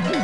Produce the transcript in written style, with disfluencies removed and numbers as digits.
Woo!